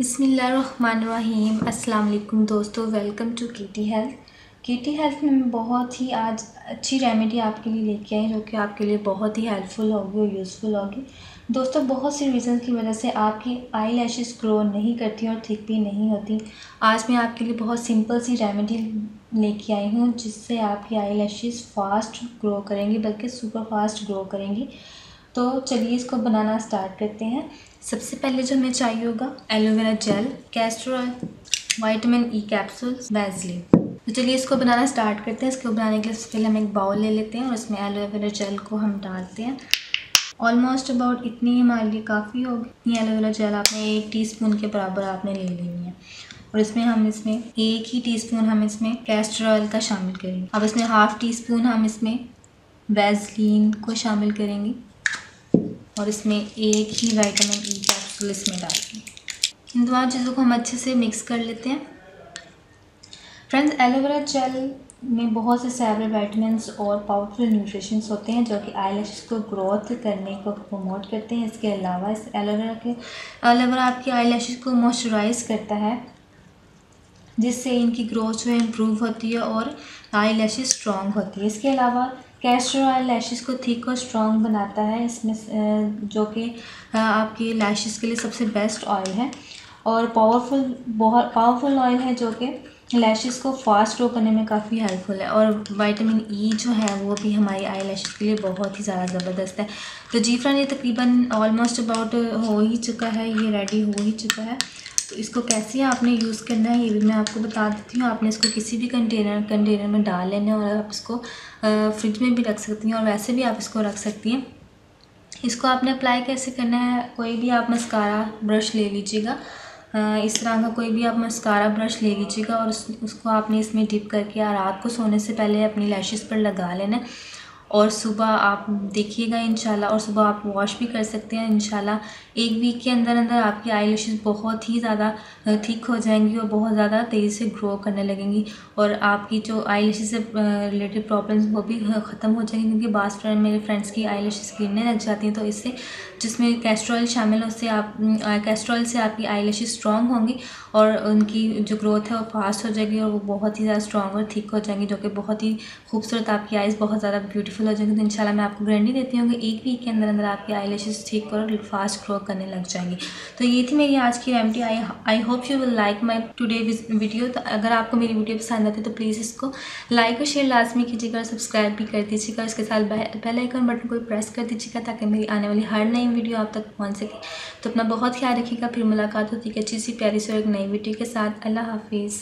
बिस्मिल्लाहिर्रहमानिर्रहीम अस्सलाम वालेकुम दोस्तों, welcome to KT health. KT health में मैं बहुत ही आज अच्छी रेमेडी आपके लिए लेके आई जो कि आपके लिए बहुत ही हेल्पफुल होगी और यूज़फुल होगी। दोस्तों, बहुत सी रीज़न की वजह से आपकी आई लैशेज़ ग्रो नहीं करती और थिक भी नहीं होती। आज मैं आपके लिए बहुत सिंपल सी रेमेडी लेके आई हूँ जिससे आपकी आई लैशेज़ फास्ट ग्रो करेंगी, बल्कि सुपर फास्ट ग्रो करेंगी। तो चलिए इसको बनाना स्टार्ट करते हैं। सबसे पहले जो हमें चाहिए होगा aloe vera gel, castor oil, vitamin E capsules, Vaseline. तो चलिए इसको बनाना स्टार्ट करते हैं। इसको बनाने के लिए सबसे पहले हम एक बाउल ले लेते हैं और उसमें एलोवेरा जेल को हम डालते हैं। ऑलमोस्ट अबाउट इतनी हमारे लिए काफ़ी होगी। एलोवेरा जेल आपने 1 टीस्पून के बराबर आपने ले लेनी है और इसमें 1 ही टीस्पून हम इसमें कैस्टर ऑयल का शामिल करेंगे। अब इसमें 1/2 टीस्पून हम इसमें वैसलीन को शामिल करेंगे और इसमें 1 ही विटामिन ई कैप्सूल इसमें डालें। इन दोनों चीज़ों को हम अच्छे से मिक्स कर लेते हैं। फ्रेंड्स, एलोवेरा जेल में बहुत से सैबरे विटामिन और पावरफुल न्यूट्रिशंस होते हैं जो कि आई लैशेज़ को ग्रोथ करने को प्रमोट करते हैं। इसके अलावा इस एलोवेरा आपकी आई लैशेज़ को मॉइस्चराइज़ करता है जिससे इनकी ग्रोथ जो है इम्प्रूव होती है और आई लैशेज़ स्ट्रॉन्ग होती है। इसके अलावा कैस्टर ऑयल लैशेज़ को थिक और स्ट्रॉन्ग बनाता है, इसमें जो कि आपकी लैशेज़ के लिए सबसे बेस्ट ऑयल है और बहुत पावरफुल ऑयल है जो कि लैशेज़ को फास्ट ग्रो करने में काफ़ी हेल्पफुल है। और विटामिन ई जो है वो भी हमारी आई लैशेज़ के लिए बहुत ही ज़्यादा ज़बरदस्त है। तो जी फ्रेंड, ये तकरीबन ऑलमोस्ट अबाउट हो ही चुका है, ये रेडी हो ही चुका है। तो इसको कैसे आपने यूज़ करना है ये भी मैं आपको बता देती हूँ। आपने इसको किसी भी कंटेनर में डाल लेना है और आप इसको फ्रिज में भी रख सकती हैं और वैसे भी आप इसको रख सकती हैं। इसको आपने अप्लाई कैसे करना है, कोई भी आप मस्कारा ब्रश ले लीजिएगा, इस तरह का कोई भी आप मस्कारा ब्रश ले लीजिएगा और उसको आपने इसमें डिप करके रात को सोने से पहले अपनी लैशेज़ पर लगा लेना है। और सुबह आप देखिएगा इंशाल्लाह, और सुबह आप वॉश भी कर सकते हैं इंशाल्लाह। 1 वीक के अंदर अंदर आपकी आई लैशेज़ बहुत ही ज़्यादा थिक हो जाएंगी और बहुत ज़्यादा तेज़ी से ग्रो करने लगेंगी और आपकी जो आई लैशेज़ से रिलेटेड प्रॉब्लम्स वो भी ख़त्म हो जाएंगी। क्योंकि मेरे फ्रेंड्स की आई लैशेज़ गिरने लग जाती हैं, तो इससे जिसमें कैस्टर ऑयल शामिल है उससे आप कैस्टर ऑयल से आपकी आई लैशेज़ स्ट्रॉन्ग होंगी और उनकी जो ग्रोथ है वो फास्ट हो जाएगी और वो बहुत ही ज़्यादा स्ट्रॉन्ग और थिक हो जाएंगी, जो कि बहुत ही खूबसूरत आपकी आइज़ बहुत ज़्यादा ब्यूटीफुल हो जाएंगे। तो इंशाल्लाह मैं आपको गारंटी देती हूँ कि 1 वीक के अंदर अंदर आपकी आई लैशेज़ ठीक और फास्ट ग्रो करने लग जाएंगी। तो ये थी मेरी आज की remedy. I hope you will like my today video. तो अगर आपको मेरी वीडियो पसंद आती है तो प्लीज़ इसको लाइक और शेयर लाजमी कीजिएगा और सब्सक्राइब भी कर दीजिएगा। उसके साथ बेल आइकन बटन को प्रेस कर दीजिएगा ताकि मेरी आने वाली हर नई वीडियो आप तक पहुँच सके। तो अपना बहुत ख्याल रखिएगा, फिर मुलाकात होती है अच्छी सी प्यारी से और एक नई वीडियो के साथ। अल्लाह हाफिज़।